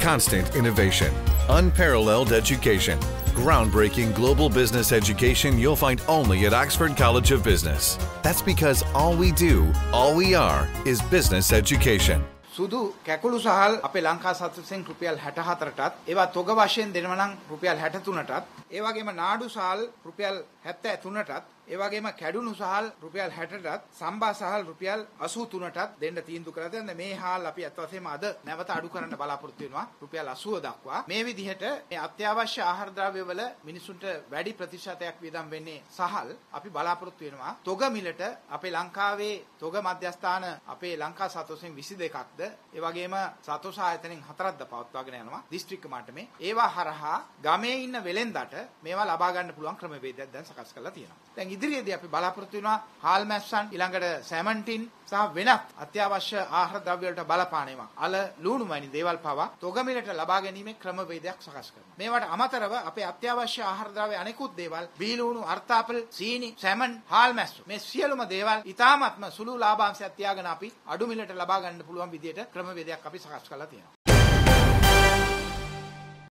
constant innovation, unparalleled education, groundbreaking global business education you'll find only at Oxford College of Business. That's because all we do, all we are, is business education. Sudu Kakulu Sahal, Ape Lanka Satsing Rupial Hatahatratat, Eva Togavashin Denmanang Rupial Hatatunatat, Eva Gema Nadu Sahal, Rupial Hatatunatat, Eva Gema Kadunu Sahal, Rupial Hatatat, Samba Sahal, Rupial Asutunatat, then the Tindukrata and the Mehal Apiathim other Navataduka and Balapurtuna, Rupial Asu Dakwa, maybe the Hatter, Aptiava Shahardra Vivela, Minisunta Vadi Pratishatak Vidam Vene Sahal, Api Balapurtuna, Toga Milata, Ape Lankawe, Toga Madhyastana, Ape Lanka Satosin Visidekakda. Evagema Sato Sahatening Hatarat the Patagana, District Matame, Eva Haraha, Game in a Velendata, Meva Labagan Pulankrame than Sakaskalatina. Then Idri the Balapurtuna, Halmasan, Ilanga 17, Sa Vena, Atiavasha, Ahra Davilta Balapanema, Alla Lunumani, Deval Pava, Togamilata Labaganime, Krama Veda Sakaska. Mevat Amatarava, Ape Atiavasha, Hardrave, Anekut Deval, Bilunu, Artapel, Sini, Salmon, Halmas, Messieluma Deval, Itamatma, Sulu Laban Satiaganapi, Adumilata Labagan Pulam with Krama Vidya Kapisakalatina.